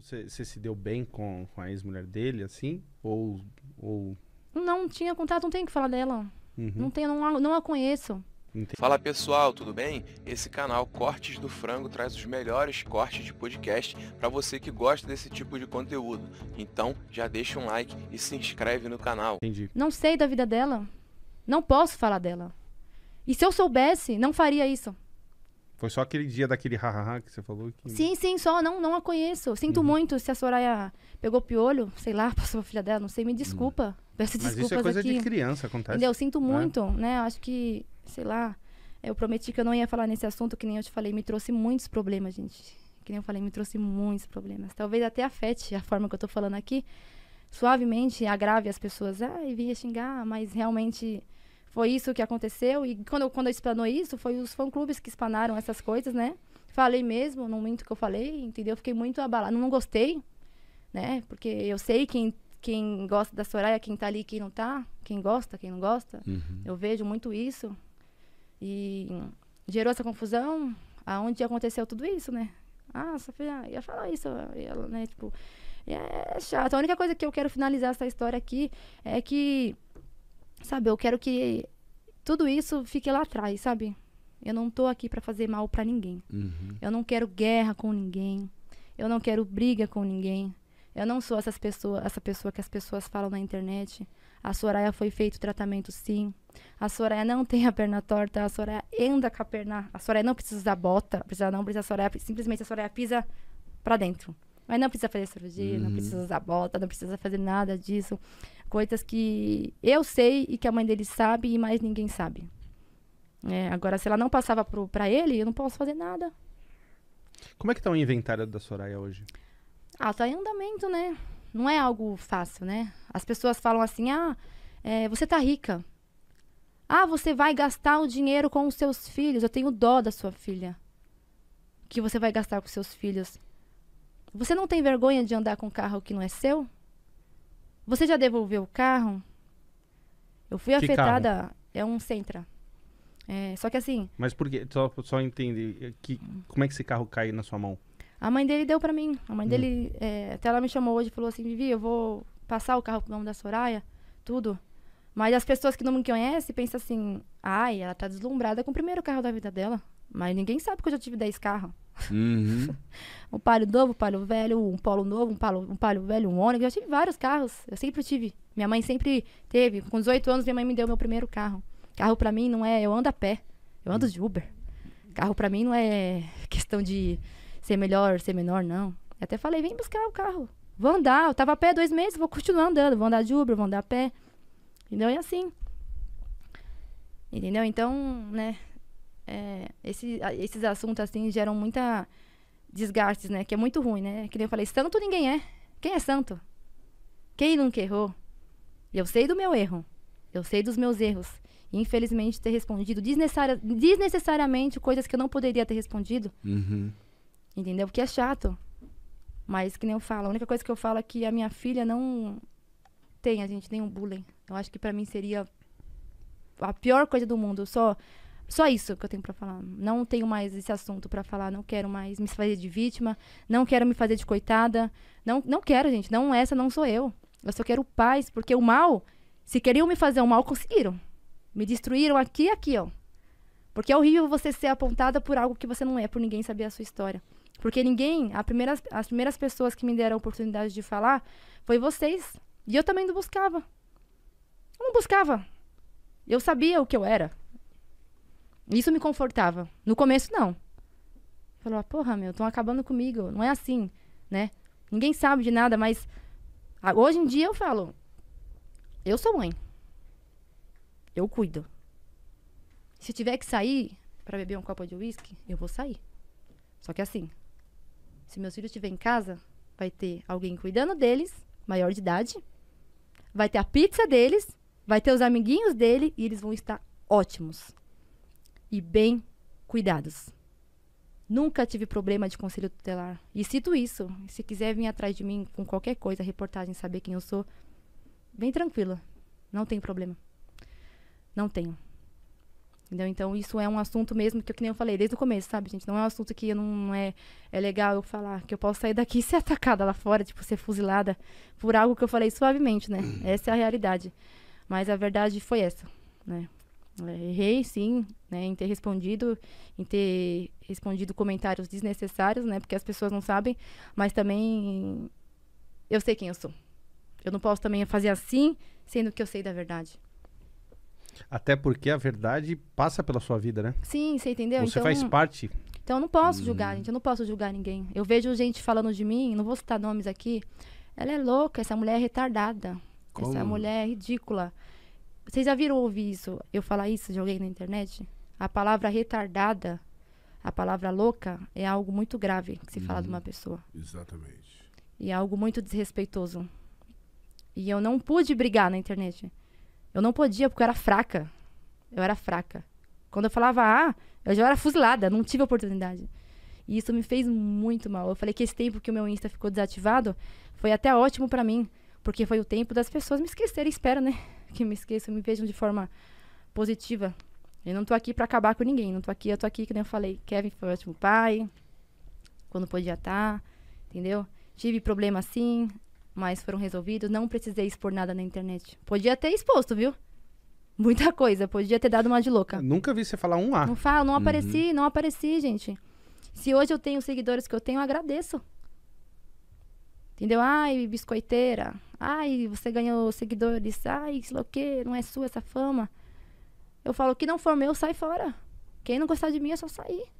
Você se deu bem com a ex-mulher dele, assim? Ou... Não tinha contato, não tenho que falar dela. Uhum. Não a conheço. Entendi. Fala pessoal, tudo bem? Esse canal Cortes do Frango traz os melhores cortes de podcast para você que gosta desse tipo de conteúdo. Então já deixa um like e se inscreve no canal. Entendi. Não sei da vida dela, não posso falar dela. E se eu soubesse, não faria isso. Foi só aquele dia daquele hahaha que você falou? Que... Sim, só não a conheço. Sinto muito se a Soraya pegou piolho, sei lá, passou a filha dela, não sei, me desculpa. Peço desculpas aqui. Mas isso é coisa de criança, acontece. Entendeu? Sinto muito, né? Acho que, sei lá, eu prometi que eu não ia falar nesse assunto, que nem eu te falei, me trouxe muitos problemas, gente. Que nem eu falei, me trouxe muitos problemas. Talvez até afete a forma que eu tô falando aqui, suavemente, agrave as pessoas. Ah, e vinha xingar, mas realmente... Foi isso que aconteceu, e quando eu explanou isso, foi os fã-clubes que explanaram essas coisas, né? Falei mesmo, não minto que eu falei, entendeu? Fiquei muito abalada, não gostei, né? Porque eu sei quem gosta da Soraya, quem tá ali, quem não tá, quem gosta, quem não gosta. Uhum. Eu vejo muito isso. E gerou essa confusão, aonde aconteceu tudo isso, né? Ah, Sofia, ia falar isso, ela, né? Tipo, é chato. A única coisa que eu quero finalizar essa história aqui é que... Sabe, eu quero que tudo isso fique lá atrás, sabe? Eu não tô aqui pra fazer mal pra ninguém. Uhum. Eu não quero guerra com ninguém. Eu não quero briga com ninguém. Eu não sou essa pessoa que as pessoas falam na internet. A Soraya foi feito tratamento, sim. A Soraya não tem a perna torta. A Soraya anda com a perna... A Soraya não precisa usar bota. A Soraya, simplesmente a Soraya pisa pra dentro. Mas não precisa fazer cirurgia, não precisa usar bota, não precisa fazer nada disso. Coisas que eu sei e que a mãe dele sabe e mais ninguém sabe. É, agora, se ela não passava pra ele, eu não posso fazer nada. Como é que tá o inventário da Soraya hoje? Ah, tá em andamento, né? Não é algo fácil, né? As pessoas falam assim, você tá rica. Ah, você vai gastar o dinheiro com os seus filhos. Eu tenho dó da sua filha. Que você vai gastar com os seus filhos. Você não tem vergonha de andar com um carro que não é seu? Você já devolveu o carro? Eu fui afetada. Carro? É um Sentra. É, só que assim... Mas por quê? Só entender. Como é que esse carro cai na sua mão? A mãe dele deu pra mim. A mãe dele... até ela me chamou hoje e falou assim, Vivi, eu vou passar o carro pro nome da Soraya. Tudo. Mas as pessoas que não me conhecem pensam assim... Ai, ela tá deslumbrada com o primeiro carro da vida dela. Mas ninguém sabe que eu já tive 10 carros. Uhum. Um palio novo, um palio velho, um polo novo, um palio velho, um ônibus. Eu já tive vários carros, eu sempre tive. Minha mãe sempre teve. Com 18 anos minha mãe me deu meu primeiro carro. Carro pra mim não é, eu ando a pé, eu ando de Uber. Carro pra mim não é questão de ser melhor, ser menor, não. Eu até falei, vem buscar o carro, vou andar, eu tava a pé 2 meses, vou continuar andando, vou andar de Uber, vou andar a pé. Entendeu? E assim. Entendeu? Então, né... esses assuntos, assim, geram muita desgastes, né? Que é muito ruim, né? Que nem eu falei, santo ninguém é. Quem é santo? Quem nunca errou? Eu sei do meu erro. Eu sei dos meus erros. E, infelizmente, ter respondido desnecessariamente coisas que eu não poderia ter respondido. Uhum. Entendeu? Porque é chato. Mas, que nem eu falo, a única coisa que eu falo é que a minha filha não tem, nenhum bullying. Eu acho que pra mim seria a pior coisa do mundo. Só isso que eu tenho pra falar. Não tenho mais esse assunto pra falar. Não quero mais me fazer de vítima. Não quero me fazer de coitada. Não quero, gente. Essa não sou eu. Eu só quero paz. Porque o mal, se queriam me fazer o mal, conseguiram. Me destruíram aqui e aqui, ó. Porque é horrível você ser apontada por algo que você não é, por ninguém saber a sua história. Porque ninguém... As primeiras pessoas que me deram a oportunidade de falar foi vocês. E eu também não buscava. Eu não buscava. Eu sabia o que eu era. Isso me confortava. No começo, não. Falou, porra, meu, estão acabando comigo. Não é assim, né? Ninguém sabe de nada, mas... Hoje em dia eu falo... Eu sou mãe. Eu cuido. Se tiver que sair pra beber um copo de uísque, eu vou sair. Só que assim... Se meus filhos estiverem em casa, vai ter alguém cuidando deles, maior de idade. Vai ter a pizza deles. Vai ter os amiguinhos dele. E eles vão estar ótimos. E bem cuidados. Nunca tive problema de conselho tutelar. E cito isso. Se quiser vir atrás de mim com qualquer coisa, reportagem, saber quem eu sou, bem tranquila. Não tem problema. Não tenho. Entendeu? Então, isso é um assunto mesmo que, nem eu falei desde o começo, sabe, gente? Não é um assunto que não é, legal eu falar, que eu posso sair daqui e ser atacada lá fora, tipo, ser fuzilada por algo que eu falei suavemente, né? Essa é a realidade. Mas a verdade foi essa, né? Errei, sim, né, em ter respondido, comentários desnecessários, né? Porque as pessoas não sabem, mas também eu sei quem eu sou. Eu não posso também fazer assim, sendo que eu sei da verdade. Até porque a verdade passa pela sua vida, né? Sim, você entendeu? Você então, faz parte. Então eu não posso julgar, gente. Eu não posso julgar ninguém. Eu vejo gente falando de mim, não vou citar nomes aqui. Ela é louca, essa mulher é retardada. Como? Essa mulher é ridícula. Vocês já viram ouvir isso? Eu falar isso de alguém na internet? A palavra retardada, a palavra louca, é algo muito grave que se fala de uma pessoa. Exatamente. E é algo muito desrespeitoso. E eu não pude brigar na internet. Eu não podia, porque eu era fraca. Eu era fraca. Quando eu falava, ah, eu já era fuzilada, não tive oportunidade. E isso me fez muito mal. Eu falei que esse tempo que o meu Insta ficou desativado foi até ótimo pra mim, porque foi o tempo das pessoas me esquecerem. Espero, né, que me esqueçam, me vejam de forma positiva. Eu não tô aqui pra acabar com ninguém, não tô aqui, eu tô aqui, que nem eu falei. Kevin foi um ótimo pai, quando podia estar, entendeu? Tive problema sim, mas foram resolvidos, não precisei expor nada na internet. Podia ter exposto, viu? Muita coisa, podia ter dado uma de louca. Eu nunca vi você falar um A. Não falo, não apareci, não apareci, gente. Se hoje eu tenho os seguidores que eu tenho, eu agradeço. Entendeu? Ai, biscoiteira. Ai, você ganhou seguidores. Ai, sei lá o quê, não é sua essa fama. Eu falo, o que não for meu, sai fora. Quem não gostar de mim é só sair.